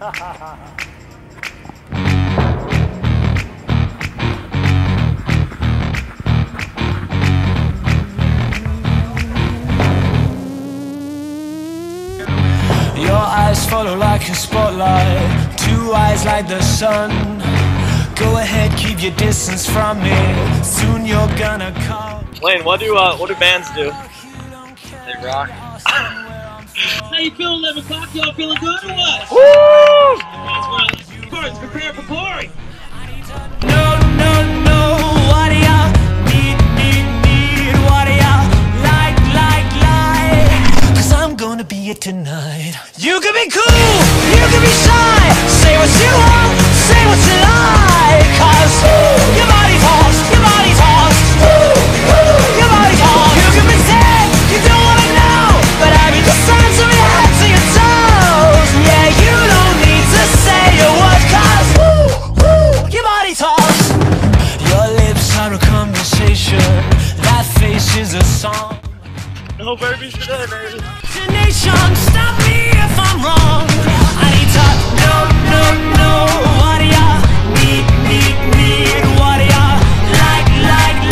Your eyes follow like a spotlight, two eyes like the sun. Go ahead, keep your distance from me, soon you're gonna come. Wayne, what do bands do? They rock. How you feeling, 11 o'clock? Y'all feeling good or what? Woo! Of course, prepare for glory. No, no, no, what do y'all need? What do y'all like? Cause I'm gonna be it tonight. You can be cool, you can be shy. Say what you want, say what you like. Cause ooh, your body talks, your body talks. Ooh. No burpees today, baby. Nation, stop me if I'm wrong. I need to know, what do y'all need? What do y'all like?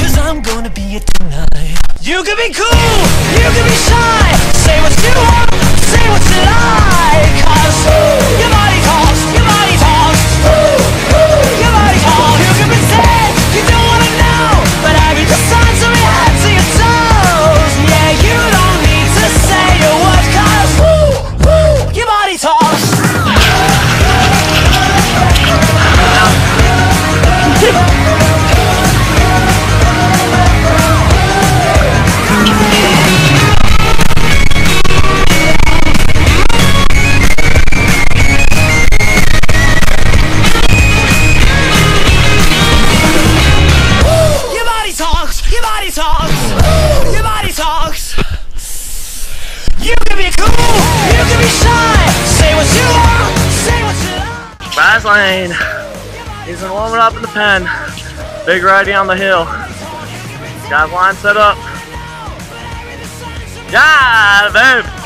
Cause I'm gonna be it tonight. You can be cool, you can be shy. Say what you want, say what you like. Cause your body talks, your body talks. Your body talks. You can be sad, you don't wanna know, but I read the signs of reality. Wayne, he's been warming up in the pen. Big righty on the hill. Got line set up. Yeah, babe.